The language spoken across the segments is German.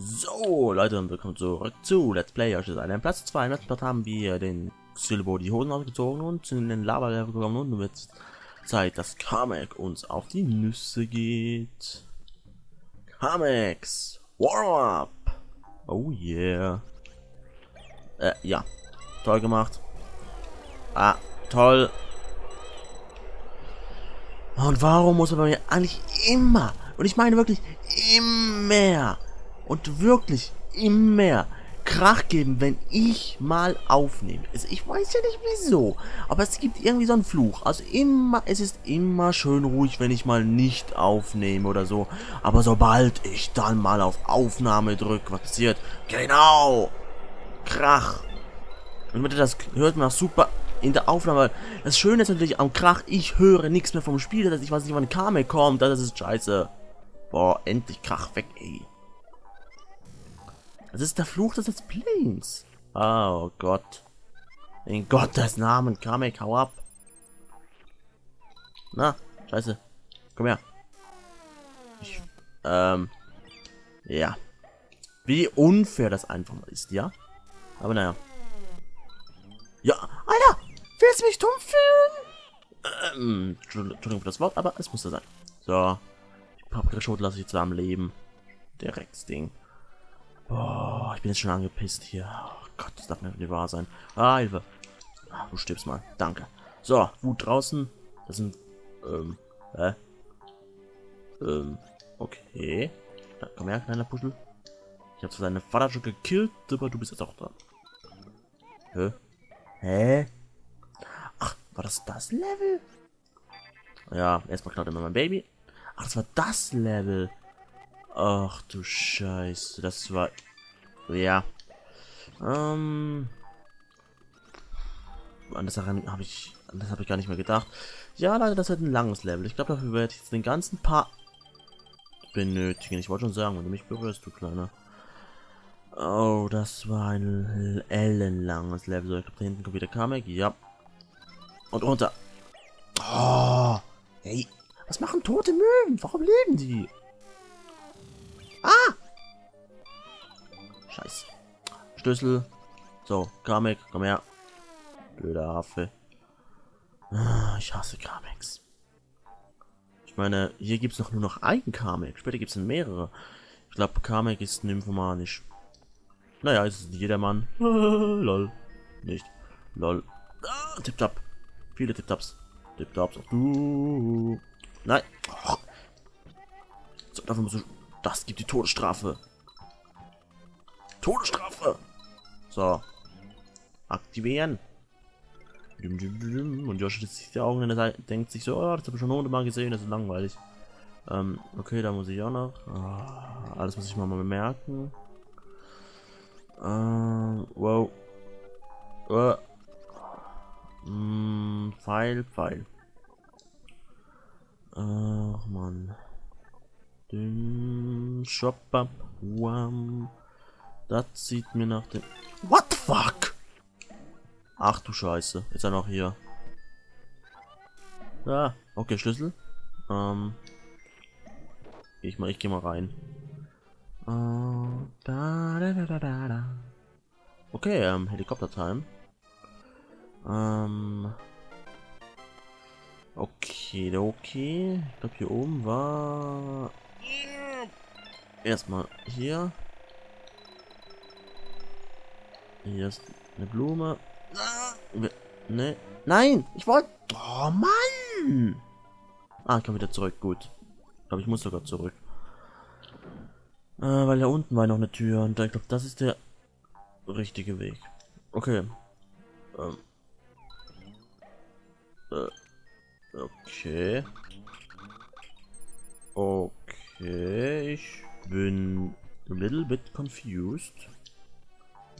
So, Leute, und willkommen zurück zu Let's Play, Yoshi's Island. Platz 2, im letzten Part haben wir den Silbo die Hosen ausgezogen und in den Laberlehrer gekommen und nun wird es Zeit, dass Kamek uns auf die Nüsse geht. Kamex Warm-Up! Oh yeah! Ja. Toll gemacht. Ah, toll. Und warum muss man bei mir eigentlich immer, und ich meine wirklich immer, und wirklich immer Krach geben, wenn ich mal aufnehme? Also ich weiß ja nicht wieso, aber es gibt irgendwie so einen Fluch. Also immer, es ist immer schön ruhig, wenn ich mal nicht aufnehme oder so. Aber sobald ich dann mal auf Aufnahme drücke, was passiert? Genau! Krach! Und wenn ihr das hört, man das super in der Aufnahme. Das Schöne ist natürlich am Krach, ich höre nichts mehr vom Spiel, dass ich weiß nicht, wann Kamek kommt. Das ist scheiße. Boah, endlich Krach weg, ey. Das ist der Fluch des Let's Plays. Oh Gott. In Gottes Namen, Kamek, hau ab. Na, scheiße. Komm her. Ich, ja. Wie unfair das einfach ist, ja? Aber naja. Ja, Alter! Willst du mich dumm fühlen? Entschuldigung für das Wort, aber es muss da sein. So. Paprikaschote lasse ich jetzt am Leben. Der Rex-Ding. Boah, ich bin jetzt schon angepisst hier. Oh Gott, das darf nicht wahr sein. Ah, Hilfe. Ach, du stirbst mal. Danke. So, Wut draußen. Das sind, okay. Na, komm her, kleiner Puschel. Ich habe zwar deine Vater schon gekillt, aber du bist jetzt auch dran. Hä? Hä? Ach, war das das Level? Ja, erstmal klaut immer mein Baby. Ach, das war das Level. Ach du Scheiße, das war... Ja. An das habe ich... An das habe ich gar nicht mehr gedacht. Ja, leider, das wird ein langes Level. Ich glaube, dafür werde ich jetzt den ganzen Part benötigen. Ich wollte schon sagen, wenn du mich berührst, du Kleiner. Oh, das war ein ellenlanges Level. So, ich glaube, da hinten kommt wieder Kamek. Ja. Und runter. Oh, hey. Was machen tote Möwen? Warum leben die? Ah! Scheiße. Schlüssel. So, Kamek, komm her. Blöder Affe. Ah, ich hasse Kameks. Ich meine, hier gibt es doch nur noch einen Kamek. Später gibt es dann mehrere. Ich glaube, Kamek ist nymphomanisch. Naja, es ist jedermann. Lol. Nicht. Lol. Ah, Tiptap. Viele Tiptaps. Tiptaps. Du. Nein. Oh. So, dafür musst du... Das gibt die Todesstrafe. Todesstrafe! So. Aktivieren. Und Joshua sieht die Augen in der Seite, denkt sich so, oh, das habe ich schon hundertmal gesehen, das ist langweilig. Okay, da muss ich auch noch. Oh, alles muss ich mal bemerken. Wow. Pfeil, Pfeil. Ach, Mann. Den Shop-Up. Das sieht mir nach dem... What the fuck? Ach du Scheiße. Ist er noch hier? Ah, okay, Schlüssel. Ich geh mal rein. Okay, Helikopter-Time. Okay. Ich glaube, hier oben war... Erstmal hier. Hier ist eine Blume. Ne. Nein! Ich wollte... Oh Mann! Ah, ich komme wieder zurück. Gut. Ich glaube, ich muss sogar zurück. Weil da unten war noch eine Tür. Und ich glaube, das ist der richtige Weg. Okay. Okay. Okay, ich bin a little bit confused.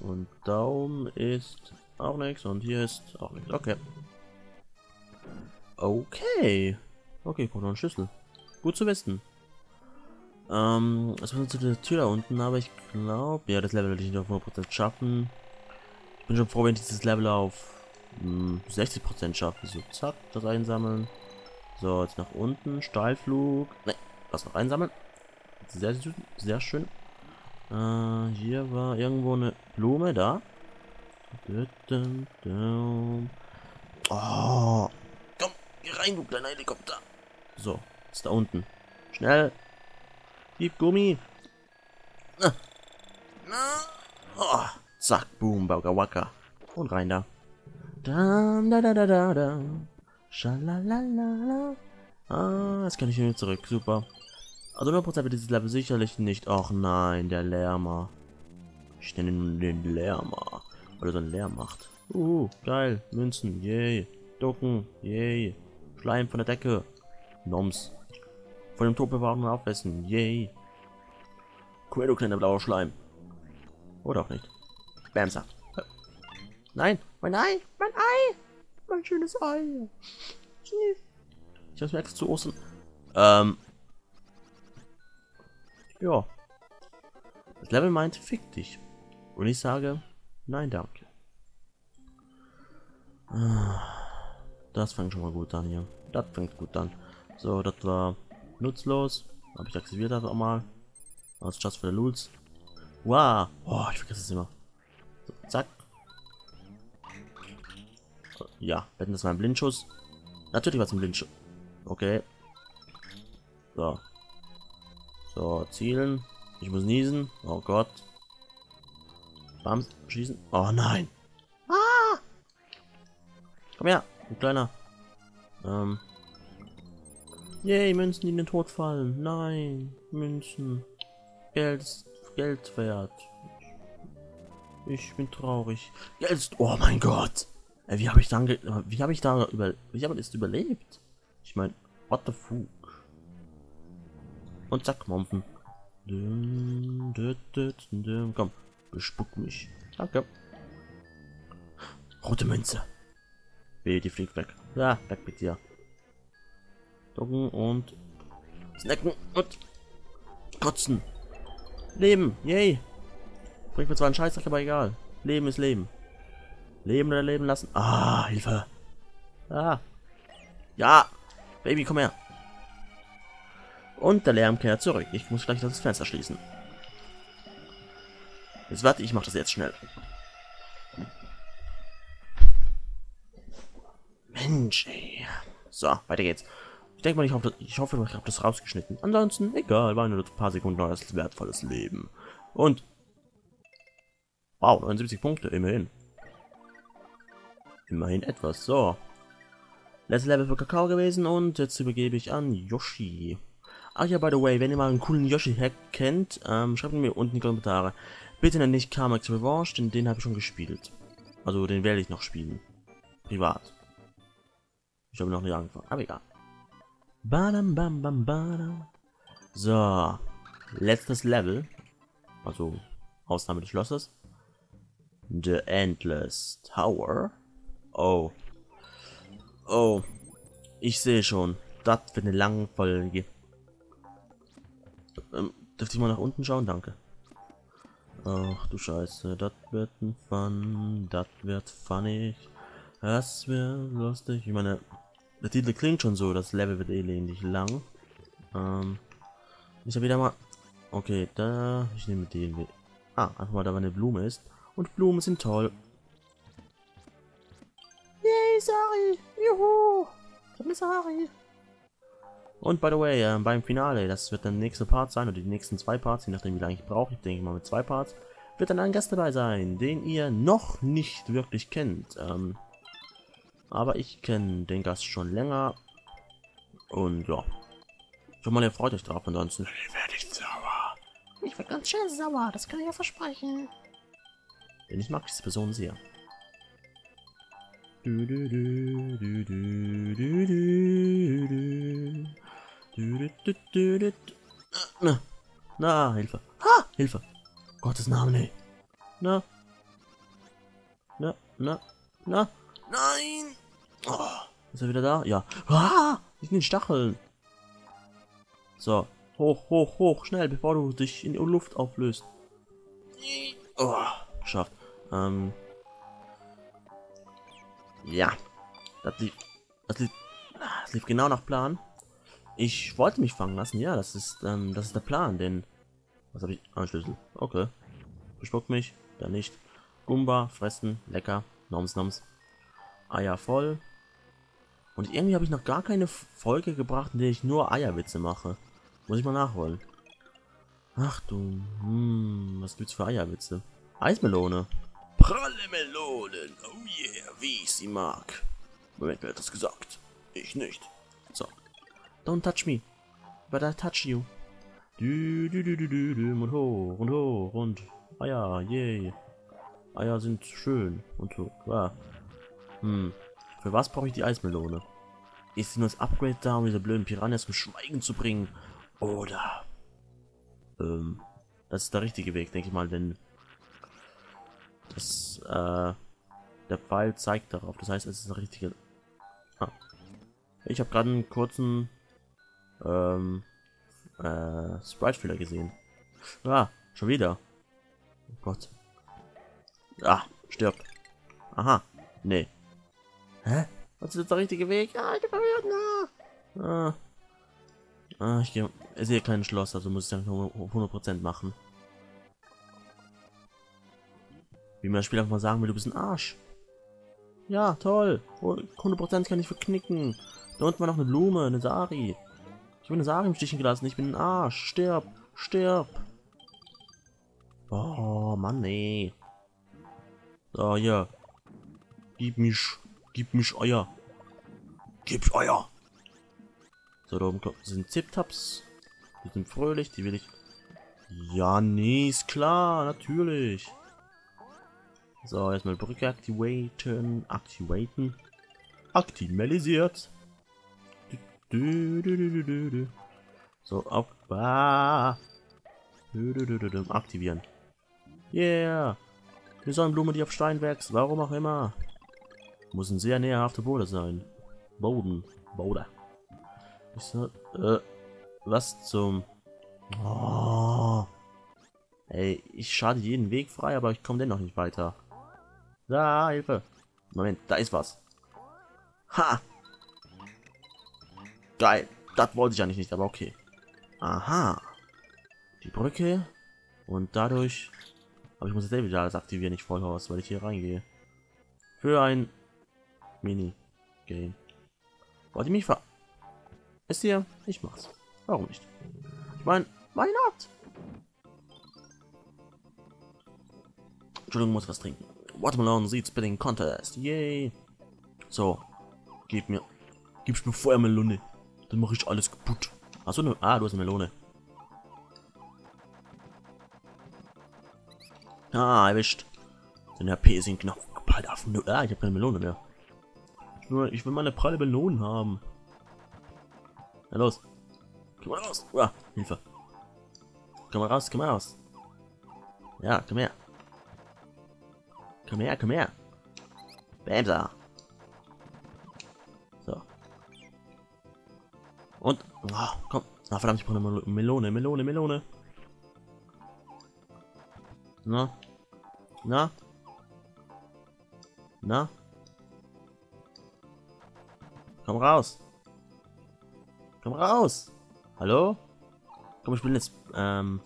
Und da oben ist auch nichts und hier ist auch nichts. Okay. Okay. Okay, kommt noch ein Schlüssel. Gut zu wissen. Es war zu der Tür da unten, aber ich glaube, ja, das Level werde ich nicht auf 100% schaffen. Ich bin schon froh, wenn ich dieses Level auf 60% schaffe. So, zack, das einsammeln. So, jetzt nach unten, Steilflug. Ne. Was noch einsammeln? Sehr, sehr schön. Hier war irgendwo eine Blume da. Oh, komm, geh rein, du kleiner Helikopter. So, ist da unten. Schnell. Gib Gummi. Na. Na. Oh, zack, boom, Baugawaka. Und rein da. Da, da, da, da, da, da. Schalalala. Ah, jetzt kann ich hier zurück. Super. Also 100% wird dieses Level sicherlich nicht. Och nein, der Lärmer. Ich nenne nun den Lärmer. Weil er so einen Lärm macht. Geil. Münzen, yay. Ducken, yay. Schleim von der Decke. Noms. Von dem Tod bewahren und aufessen, yay. Quedo, kleiner blauer Schleim. Oder auch nicht. Bämse. Nein, mein Ei, mein Ei. Mein schönes Ei. Ich hab's mir extra zu Ostern. Ja. Das Level meint, fick dich. Und ich sage, nein, danke. Das fängt schon mal gut an hier. Das fängt gut an. So, das war nutzlos. Habe ich aktiviert das auch mal. Also just for the Loots. Wow. Oh, ich vergesse es immer. So, zack. Ja, wetten, das war ein Blindschuss. Natürlich war es ein Blindschuss. Okay. So. So, zielen. Ich muss niesen. Oh Gott. Bams, schießen. Oh nein. Ah! Komm her, du Kleiner. Yay, Münzen, die in den Tod fallen. Nein, Münzen. Geld ist Geld wert. Ich bin traurig. Geld. Oh mein Gott. Ey, wie habe ich da überlebt? Ich meine, what the fuck? Und zack, Mumpfen. Komm, bespuck mich. Danke. Rote Münze. Weh, die fliegt weg. Ja, weg mit dir. Docken und snacken und kotzen. Leben, yay. Bringt mir zwar einen Scheißdreck, aber egal. Leben ist Leben. Leben oder leben lassen. Ah, Hilfe. Ah. Ja, Baby, komm her. Und der Lärm kehrt zurück. Ich muss gleich das Fenster schließen. Jetzt warte, ich mache das jetzt schnell. Mensch, ey. So, weiter geht's. Ich denke mal, ich hoffe, ich habe das rausgeschnitten. Ansonsten, egal, waren nur ein paar Sekunden neues wertvolles Leben. Und... wow, 79 Punkte, immerhin. Immerhin etwas, so. Letztes Level für Kakao gewesen und jetzt übergebe ich an Yoshi. Ach ja, by the way, wenn ihr mal einen coolen Yoshi-Hack kennt, schreibt mir unten in die Kommentare. Bitte nenne nicht Kamex Revanche, denn den habe ich schon gespielt. Also den werde ich noch spielen. Privat. Ich habe noch nicht angefangen, aber egal. Badam, bam, bam, badam. So. Letztes Level. Also, Ausnahme des Schlosses. The Endless Tower. Oh. Oh. Ich sehe schon. Das wird eine lange Folge. Dürfte ich mal nach unten schauen? Danke. Ach du Scheiße. Das wird ein Fun. Das wird funny. Das wird lustig. Ich meine, der Titel klingt schon so. Das Level wird elendig lang. Ich habe wieder mal... okay, da... ich nehme den... ah, einfach mal da, weil eine Blume ist. Und Blumen sind toll. Sari! Juhu! Ich bin Sari! Und by the way, beim Finale, das wird dann nächste Part sein, oder die nächsten zwei Parts, je nachdem wie lange ich brauche, ich denke mal mit zwei Parts, wird dann ein Gast dabei sein, den ihr noch nicht wirklich kennt. Aber ich kenne den Gast schon länger. Und ja. Ich hoffe mal, ihr freut euch drauf, ansonsten werde ich sauer. Ich werde ganz schön sauer, das kann ich ja versprechen. Denn ich mag diese Person sehr. Na, Hilfe. Ha! Hilfe. Gottes Namen, ey. Na. Na, na, na. Nein! Oh, ist er wieder da? Ja. Ah! Ich bin in Stacheln. So. Hoch, hoch, hoch. Schnell, bevor du dich in die Luft auflöst. Oh, geschafft. Ja, das lief genau nach Plan. Ich wollte mich fangen lassen, ja, das ist der Plan, denn... was habe ich? Ah, Schlüssel. Okay. Bespuckt mich, dann nicht. Gumba, fressen, lecker. Noms, noms. Eier voll. Und irgendwie habe ich noch gar keine Folge gebracht, in der ich nur Eierwitze mache. Muss ich mal nachholen. Ach du, was gibt's für Eierwitze? Eismelone. Pralle Melonen, oh yeah, wie ich sie mag. Moment, wer hat das gesagt? Ich nicht. So. Don't touch me, but I touch you. Du, du, du, du, du, du, und hoch, und hoch, und Eier, yay. Eier sind schön, und so, ah. Für was brauche ich die Eismelone? Ist sie nur das Upgrade da, um diese blöden Piranhas zum Schweigen zu bringen? Oder... das ist der richtige Weg, denke ich mal, denn... Das, der Pfeil zeigt darauf, das heißt, es ist der richtige... Ah. Ich habe gerade einen kurzen... Sprite-Fehler gesehen. Ah, schon wieder. Oh Gott. Ah, stirbt. Aha, nee. Hä? Was ist jetzt der richtige Weg? Ah, ich bin verwirrt. Ah. Ah, ich gehe. Ich sehe kein Schloss, also muss ich dann 100% machen. Wie man das Spiel einfach mal sagen will, du bist ein Arsch. Ja, toll. 100% kann ich verknicken. Da unten war noch eine Blume, eine Sari. Ich bin eine Sari im Stichen gelassen, ich bin ein Arsch. Stirb, stirb. Oh, Mann, ey. So, hier. Gib mich Eier. Gib Eier. So, da oben sind Ziptaps. Die sind fröhlich, die will ich... Ja, nee, ist klar, natürlich. So, erstmal Brücke aktivieren. Aktimalisiert. So, auf... Aktivieren. Yeah. Wir sollen Blume, die auf Stein wächst, warum auch immer. Muss ein sehr näherhafter Boden sein. Boden. Ich so, was zum... Oh. Ey, ich schade jeden Weg frei, aber ich komme dennoch nicht weiter. Da, Hilfe. Moment, da ist was. Ha! Geil, das wollte ich ja nicht, aber okay. Aha. Die Brücke. Und dadurch... Aber ich muss jetzt wieder alles aktivieren, nicht Vollhaus, weil ich hier reingehe. Für ein Mini-Game. Wollt ihr mich ver... Ist hier? Ich mach's. Warum nicht? Ich meine, why not? Entschuldigung, muss was trinken. Watermelon Seed Spitting Contest. Yay. So. Gib mir Feuermelone. Dann mache ich alles kaputt. Achso, ne... Ah, du hast eine Melone. Ah, erwischt. Den HP sind knapp geballt auf 0. Ah, ich habe keine Melone mehr. Nur, ich will meine pralle Melonen haben. Na los. Komm mal raus. Ah, Hilfe. Komm mal raus, komm mal raus. Ja, komm her. Komm her, komm her. Bämse. So. Und, oh, komm. Ah, verdammt, ich brauche eine Melone. Na? Komm raus! Hallo? Komm, ich bin jetzt, Call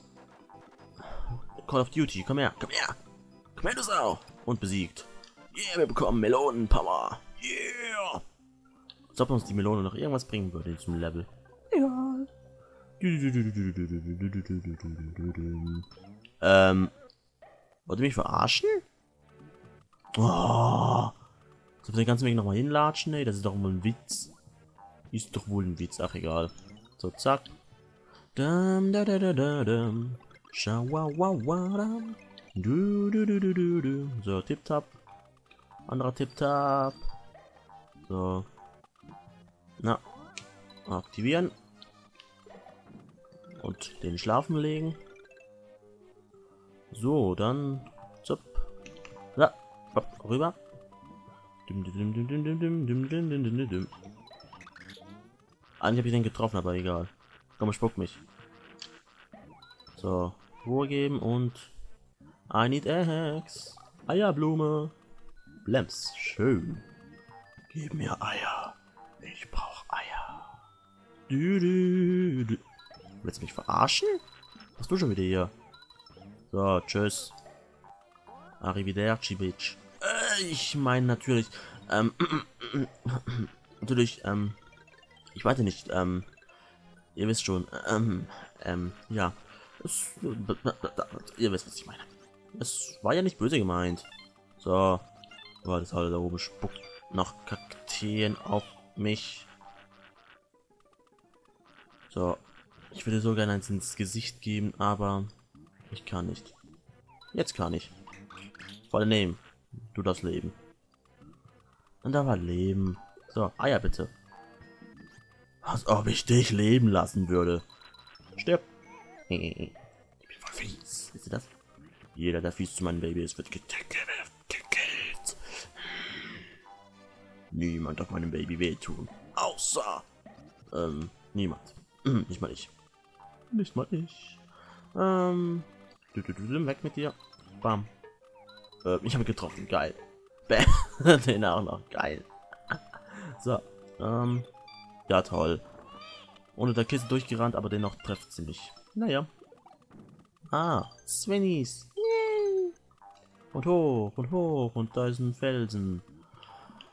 of Duty, komm her, du Sau! Und besiegt. Yeah, wir bekommen Melonen-Power! Yeah! Als ob uns die Melone noch irgendwas bringen würde in diesem Level. Egal. Wollt ihr mich verarschen? Oh, soll ich den ganzen Weg nochmal hinlatschen? Ey, das ist doch wohl ein Witz. Ach, egal. So, zack. So, Tiptap. Anderer Tiptap. So. Na. Aktivieren. Und den schlafen legen. So, dann... Zup. Da. Hopp, rüber. Eigentlich habe ich den getroffen, aber egal. Komm, spuck mich. So. Ruhe geben und... I need eggs. Eierblume. Bläms. Schön. Gib mir Eier. Ich brauche Eier. Willst du mich verarschen? Was du schon wieder hier? So, tschüss. Arrivederci, Bitch. Ich meine natürlich, ich weiß nicht, ihr wisst schon, ja. Ihr wisst, was ich meine. Es war ja nicht böse gemeint. So. Weil das halt da oben spuckt nach Kakteen auf mich. So. Ich würde so gerne eins ins Gesicht geben, aber ich kann nicht. Jetzt kann ich. Voll nehmen. Du das Leben. Und da war Leben. So, Eier bitte. Als ob ich dich leben lassen würde. Stirb. Ich bin voll fies. Wisst ihr das? Jeder, der fies zu meinem Baby ist, wird gekillt. Niemand darf meinem Baby wehtun. Außer... niemand. Nicht mal ich. Nicht mal ich. Weg mit dir. Bam. Ich habe getroffen. Geil. Bäm. Den auch noch. Geil. So. Ja, toll. Ohne der Kiste durchgerannt, aber dennoch trifft sie mich. Naja. Ah, Swinnies. Yay. Und hoch und hoch und da ist ein Felsen.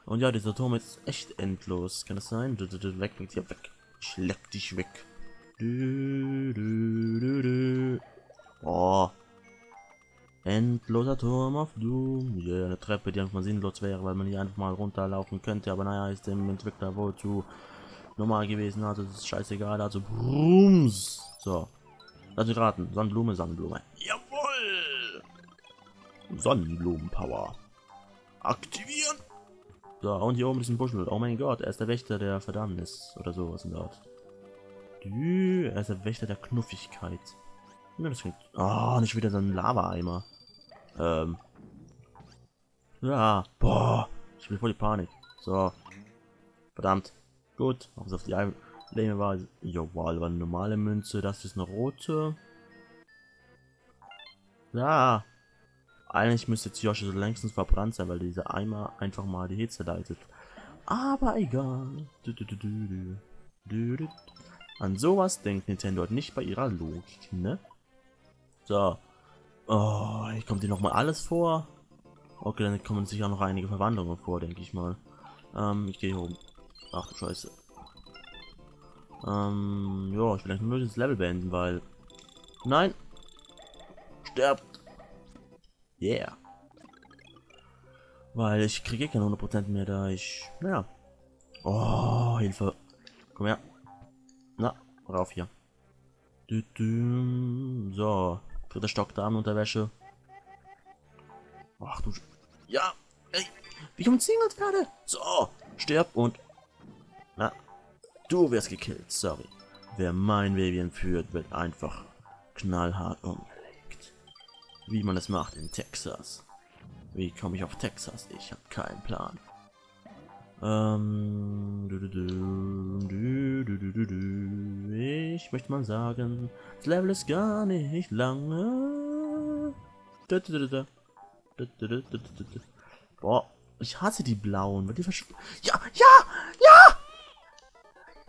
Und ja, dieser Turm ist echt endlos. Kann das sein? Weg mit dir, weg. Ich leck dich weg. Oh. Endloser Turm auf Doom. Yeah, eine Treppe, die einfach mal sinnlos wäre, weil man hier einfach mal runterlaufen könnte. Aber naja, ist dem Entwickler wohl zu normal gewesen. Also das ist scheißegal. Also Brums. So. Lass mich raten. Sonnenblume, Sonnenblume. Jawohl! Sonnenblumenpower. Aktivieren! So, und hier oben ist ein Buschel. Oh mein Gott, er ist der Wächter der Verdammnis. Oder sowas in der Art. Er ist der Wächter der Knuffigkeit. Ja, das klingt... Oh, nicht wieder so ein Lava-Eimer. Ja, boah. Ich bin voll die Panik. So. Verdammt. Gut. Ob es auf die Lehne war... Jawohl, war eine normale Münze. Das ist eine rote. Ja. Eigentlich müsste jetzt Joshua so längstens verbrannt sein, weil dieser Eimer einfach mal die Hitze leitet. Aber egal. An sowas denkt Nintendo halt nicht bei ihrer Logik, ne? So. Oh, hier kommt hier nochmal alles vor. Okay, dann kommen sicher noch einige Verwandlungen vor, denke ich mal. Ich gehe hier oben. Ach du Scheiße. Ja, ich will eigentlich nur das Level beenden, weil... Nein! Sterbt! Yeah! Weil ich kriege keine 100% mehr, da ich... Naja. Oh, Hilfe! Komm her! Na, rauf hier. So, dritter Stock, Damenunterwäsche. Ach du Sch... Ja! Ey! Wie umzingelt gerade? So! Stirb und... Na, du wirst gekillt, sorry. Wer mein Baby entführt, wird einfach knallhart umgelegt. Wie man das macht in Texas. Wie komme ich auf Texas? Ich habe keinen Plan. Ich möchte mal sagen, das Level ist gar nicht lange. Boah, ich hasse die blauen, weil die Ja, ja, ja!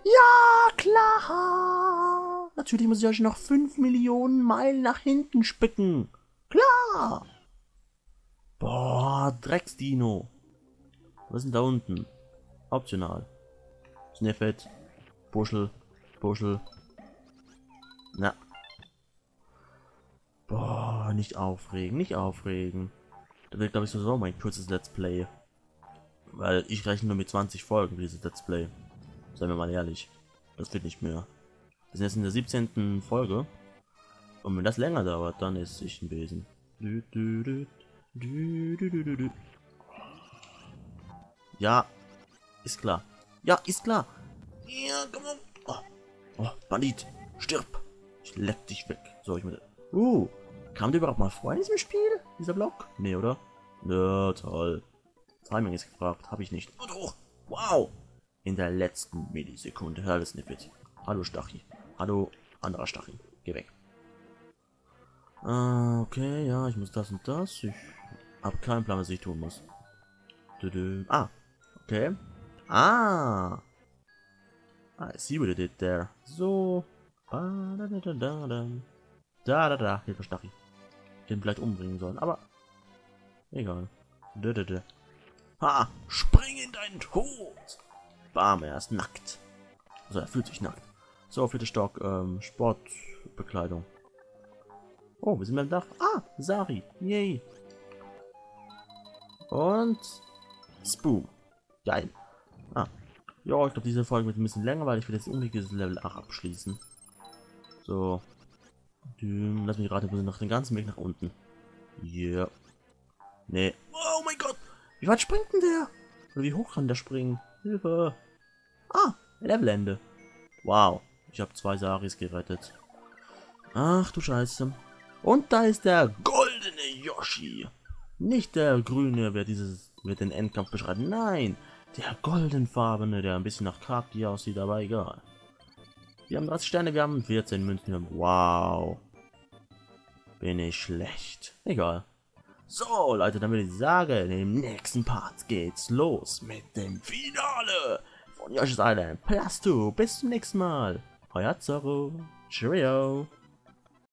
Ja, klar! Natürlich muss ich euch noch 5 Millionen Meilen nach hinten spicken. Klar! Boah, Drecksdino. Was ist denn da unten? Optional. Snippet. Buschel. Buschel. Na. Boah, nicht aufregen, nicht aufregen. Da wird, glaube ich, sowieso mein kurzes Let's Play. Weil ich rechne nur mit 20 Folgen für dieses Let's Play. Seien wir mal ehrlich. Das wird nicht mehr. Wir sind jetzt in der 17. Folge. Und wenn das länger dauert, dann ist ich ein Besen. Ja, ist klar. Ja, ist klar. Ja, komm on. Oh, Bandit, stirb! Ich leck dich weg. So, ich meine. Kam der überhaupt mal vor in diesem Spiel? Dieser Block? Nee, oder? Ja, toll. Timing ist gefragt, habe ich nicht. Und hoch! Wow! In der letzten Millisekunde. Hallo Snippet. Hallo Stachi. Hallo anderer Stachi. Geh weg. Okay, ja, ich muss das und das. Ich habe keinen Plan, was ich tun muss. Ah, okay. Ah! I see what you did there. So. Da da da da da. Da da da. Hilfe, Stachi. den vielleicht umbringen sollen, aber egal. Ha! Spring in deinen Tod! Bam, er ist nackt. Also er fühlt sich nackt. So, vierter Stock, Sportbekleidung. Oh, wir sind beim Dach. Ah, Sari. Yay. Und Spoon. Geil. Ah. Ja, ich glaube, diese Folge wird ein bisschen länger, weil ich will jetzt unbedingt dieses Level 8 abschließen. So. Lass mich raten, wir sind noch den ganzen Weg nach unten. Yeah. Nee. Oh mein Gott. Wie weit springt denn der? Oder wie hoch kann der springen? Hilfe. Ah, Levelende. Wow. Ich habe 2 Saris gerettet. Ach du Scheiße. Und da ist der goldene Yoshi. Nicht der grüne, wer den Endkampf beschreitet. Nein. Der goldenfarbene, der ein bisschen nach Kaki aussieht, aber egal. Wir haben 30 Sterne, wir haben 14 Münzen. Wow. Bin ich schlecht. Egal. So, Leute, dann würde ich sagen, im nächsten Part geht's los mit dem Finale von Yoshi's Island Plus 2. Bis zum nächsten Mal. Euer Zorro. Cheerio.